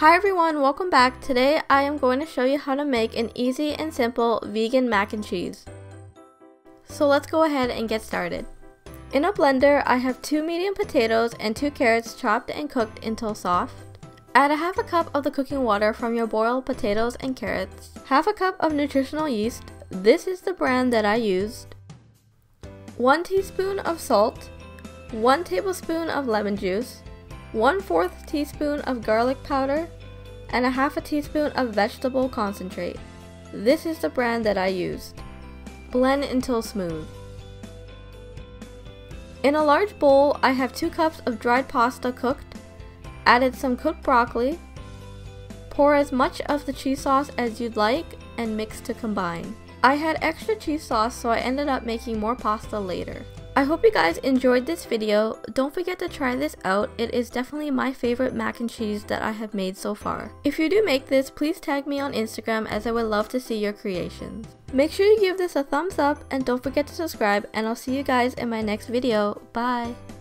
Hi everyone, welcome back. Today I am going to show you how to make an easy and simple vegan mac and cheese. So let's go ahead and get started. In a blender, I have 2 medium potatoes and 2 carrots chopped and cooked until soft. Add a half a cup of the cooking water from your boiled potatoes and carrots, half a cup of nutritional yeast, this is the brand that I used, 1 teaspoon of salt, 1 tablespoon of lemon juice, 1/4 teaspoon of garlic powder, and a half a teaspoon of vegetable concentrate. This is the brand that I used. Blend until smooth. In a large bowl, I have 2 cups of dried pasta cooked, added some cooked broccoli, pour as much of the cheese sauce as you'd like, and mix to combine. I had extra cheese sauce, so I ended up making more pasta later. I hope you guys enjoyed this video. Don't forget to try this out. It is definitely my favorite mac and cheese that I have made so far. If you do make this, please tag me on Instagram as I would love to see your creations. Make sure you give this a thumbs up and don't forget to subscribe, and I'll see you guys in my next video. Bye!